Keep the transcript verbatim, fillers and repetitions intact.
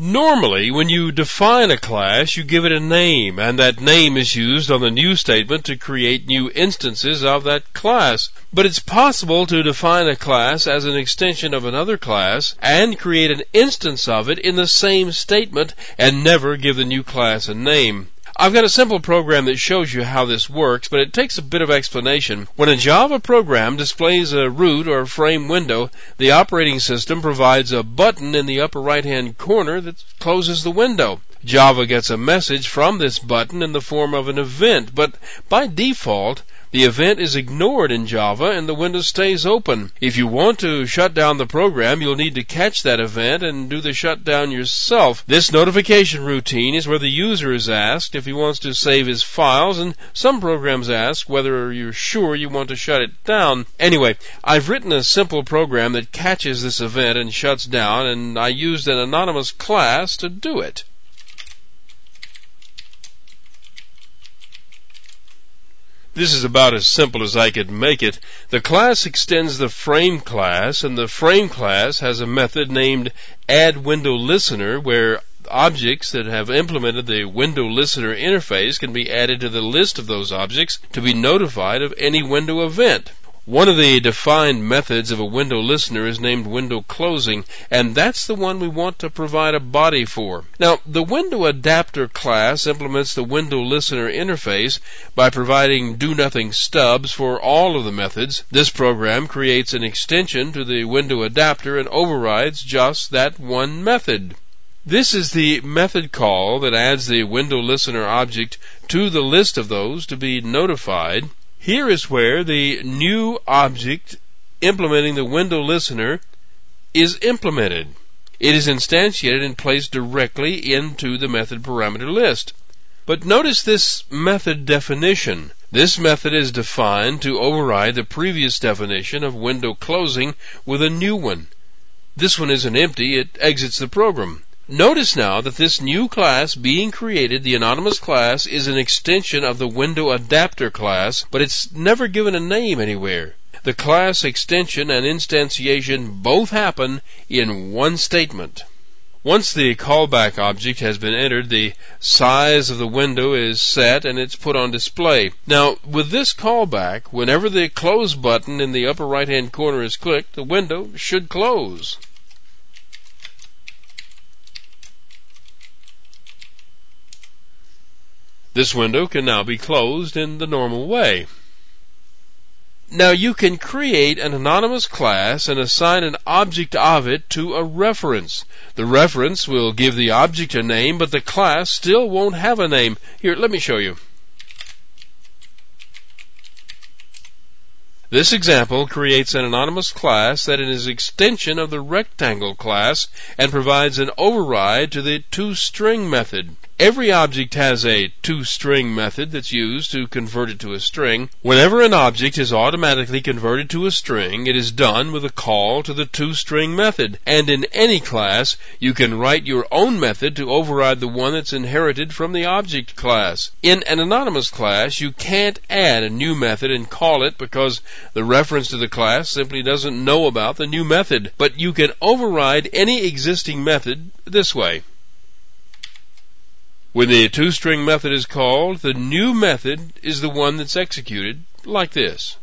Normally, when you define a class, you give it a name, and that name is used on the new statement to create new instances of that class. But it's possible to define a class as an extension of another class and create an instance of it in the same statement and never give the new class a name. I've got a simple program that shows you how this works, but it takes a bit of explanation. When a Java program displays a root or a frame window, the operating system provides a button in the upper right-hand corner that closes the window. Java gets a message from this button in the form of an event, but by default, the event is ignored in Java and the window stays open. If you want to shut down the program, you'll need to catch that event and do the shutdown yourself. This notification routine is where the user is asked if he wants to save his files, and some programs ask whether you're sure you want to shut it down. Anyway, I've written a simple program that catches this event and shuts down, and I used an anonymous class to do it. This is about as simple as I could make it. The class extends the frame class, and the frame class has a method named addWindowListener, where objects that have implemented the window listener interface can be added to the list of those objects to be notified of any window event. One of the defined methods of a window listener is named window closing, and that's the one we want to provide a body for. Now, the window adapter class implements the window listener interface by providing do-nothing stubs for all of the methods. This program creates an extension to the window adapter and overrides just that one method. This is the method call that adds the window listener object to the list of those to be notified. Here is where the new object implementing the window listener is implemented. It is instantiated and placed directly into the method parameter list. But notice this method definition. This method is defined to override the previous definition of window closing with a new one. This one isn't empty, it exits the program. Notice now that this new class being created, the anonymous class, is an extension of the window adapter class, but it's never given a name anywhere. The class extension and instantiation both happen in one statement. Once the callback object has been entered, the size of the window is set and it's put on display. Now, with this callback, whenever the close button in the upper right-hand corner is clicked, the window should close. This window can now be closed in the normal way. Now you can create an anonymous class and assign an object of it to a reference. The reference will give the object a name, but the class still won't have a name. Here, let me show you. This example creates an anonymous class that is an extension of the rectangle class and provides an override to the toString method. Every object has a toString method that's used to convert it to a string. Whenever an object is automatically converted to a string, it is done with a call to the toString method. And in any class, you can write your own method to override the one that's inherited from the object class. In an anonymous class, you can't add a new method and call it because the reference to the class simply doesn't know about the new method. But you can override any existing method this way. When the toString method is called, the new method is the one that's executed, like this.